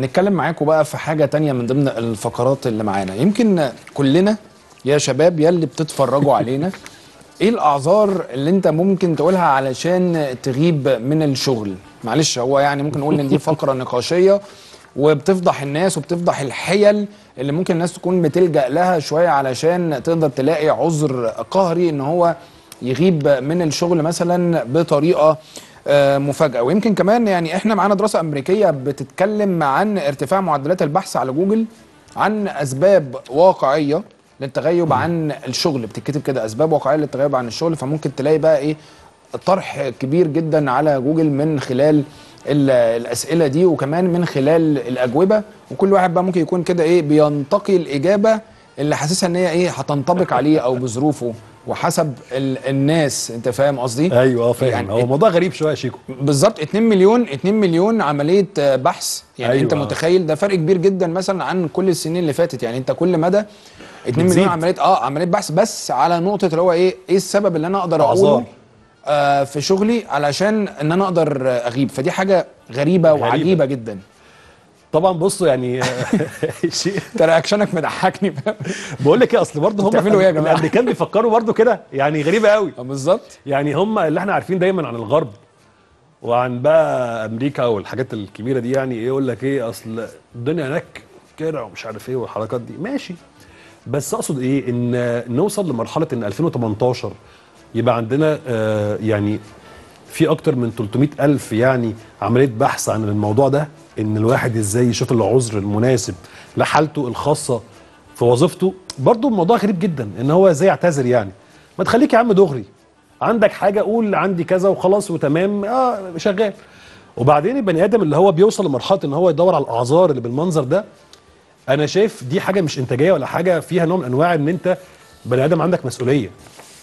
نتكلم معاكم بقى في حاجة تانية من ضمن الفقرات اللي معانا. يمكن كلنا يا شباب يلي بتتفرجوا علينا، ايه الاعذار اللي انت ممكن تقولها علشان تغيب من الشغل؟ معلش هو يعني ممكن نقول ان دي فقرة نقاشية وبتفضح الناس وبتفضح الحيل اللي ممكن الناس تكون بتلجأ لها شوية علشان تقدر تلاقي عذر قهري ان هو يغيب من الشغل مثلا بطريقة مفاجأة. ويمكن كمان يعني احنا معانا دراسة أمريكية بتتكلم عن ارتفاع معدلات البحث على جوجل عن أسباب واقعية للتغيب عن الشغل، بتتكتب كده أسباب واقعية للتغيب عن الشغل، فممكن تلاقي بقى ايه طرح كبير جدا على جوجل من خلال الأسئلة دي وكمان من خلال الأجوبة، وكل واحد بقى ممكن يكون كده ايه بينتقي الإجابة اللي حاسسها ان هي ايه هتنطبق عليه او بظروفه وحسب الناس. انت فاهم قصدي؟ ايوه فاهم. يعني هو موضوع غريب شويه يا شيكو. بالظبط. 2 مليون عمليه بحث، يعني أيوة. انت متخيل ده فرق كبير جدا مثلا عن كل السنين اللي فاتت. يعني انت كل مدى 2 مليون عمليه بحث بس على نقطه اللي هو ايه السبب اللي انا اقدر اقوله في شغلي علشان ان انا اقدر اغيب. فدي حاجه غريبه. وعجيبه جدا طبعا. بصوا يعني شيء ترى اكشنك مضحكني. بقول لك ايه، اصل برضه هم بتعملوا ايه يا جماعه؟ اللي كان بيفكروا برضه كده يعني غريبه قوي. بالظبط. يعني هم اللي احنا عارفين دايما عن الغرب وعن بقى امريكا والحاجات الكبيره دي، يعني ايه يقول لك ايه اصل الدنيا هناك كده ومش عارف ايه والحركات دي، ماشي. بس اقصد ايه، ان نوصل لمرحله ان 2018 يبقى عندنا يعني في اكتر من 300,000 يعني عمليه بحث عن الموضوع ده، ان الواحد ازاي يشوف العذر المناسب لحالته الخاصه في وظيفته. برضه الموضوع غريب جدا ان هو ازاي يعتذر. يعني ما تخليك يا عم دغري، عندك حاجه قول عندي كذا وخلاص وتمام شغال. وبعدين البني ادم اللي هو بيوصل لمرحله ان هو يدور على الاعذار اللي بالمنظر ده، انا شايف دي حاجه مش انتاجيه ولا حاجه فيها نوع من انواع ان انت بني ادم عندك مسؤوليه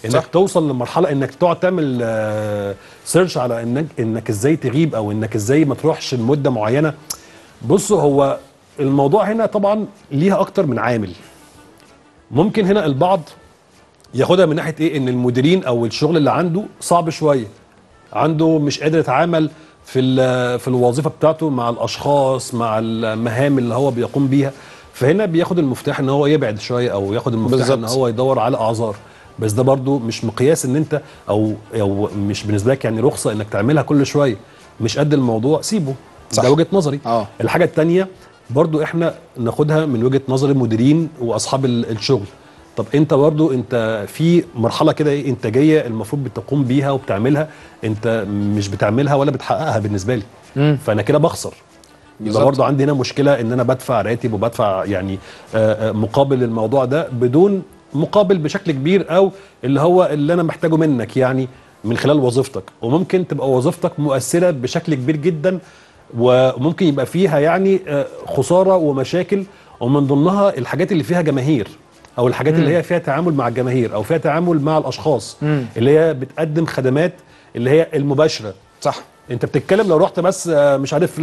انك صح. توصل لمرحله انك تقعد تعمل سيرش على انك ازاي تغيب او انك ازاي ما تروحش لمده معينه. بصوا هو الموضوع هنا طبعا ليها اكتر من عامل. ممكن هنا البعض ياخدها من ناحيه ايه، ان المديرين او الشغل اللي عنده صعب شويه، عنده مش قادر يتعامل في الوظيفه بتاعته مع الاشخاص مع المهام اللي هو بيقوم بيها، فهنا بياخد المفتاح ان هو يبعد شويه او ياخد المفتاح بالزبط. ان هو يدور على اعذار. بس ده برضو مش مقياس ان انت او مش بالنسبه لك يعني رخصه انك تعملها كل شويه. مش قد الموضوع سيبه صح. ده وجهه نظري. الحاجه الثانيه برضو احنا ناخدها من وجهه نظر المديرين واصحاب الشغل. طب انت برضو انت في مرحله كده ايه انتاجيه المفروض بتقوم بيها وبتعملها، انت مش بتعملها ولا بتحققها بالنسبه لي، فانا كده بخسر. يبقى برضو عندي هنا مشكله ان انا بدفع راتب وبدفع يعني مقابل الموضوع ده بدون مقابل بشكل كبير، او اللي هو اللي انا محتاجه منك يعني من خلال وظيفتك. وممكن تبقى وظيفتك مؤثره بشكل كبير جدا وممكن يبقى فيها يعني خساره ومشاكل، ومن ضمنها الحاجات اللي فيها جماهير او الحاجات اللي هي فيها تعامل مع الجماهير او فيها تعامل مع الاشخاص اللي هي بتقدم خدمات اللي هي المباشره. صح. انت بتتكلم لو رحت بس مش عارف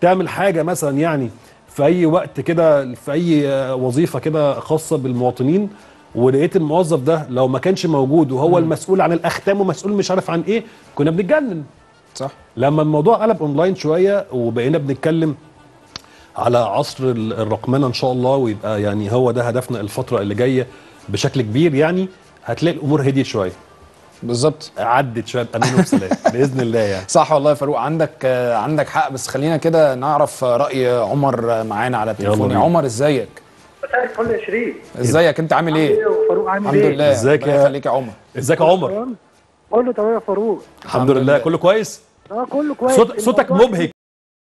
تعمل حاجه مثلا يعني في اي وقت كده في اي وظيفه كده خاصه بالمواطنين، ولقيت الموظف ده لو ما كانش موجود وهو المسؤول عن الاختام ومسؤول مش عارف عن ايه، كنا بنتجنن. صح. لما الموضوع قلب اونلاين شويه وبقينا بنتكلم على عصر الرقمنه ان شاء الله، ويبقى يعني هو ده هدفنا الفتره اللي جايه بشكل كبير، يعني هتلاقي الامور هديت شويه. بالظبط. عدت شويه. امين وسلام باذن الله يعني. صح والله يا فاروق، عندك حق. بس خلينا كده نعرف راي عمر معانا على التليفون. يا عمر ازيك؟ مساء الفل يا شريف. ازيك انت عامل ايه؟ فاروق عامل ايه؟ الحمد لله. ازيك يا عمر؟ ازيك يا عمر؟ كله تمام يا فاروق. الحمد لله كله كويس؟ كله كويس. صوتك مبهج.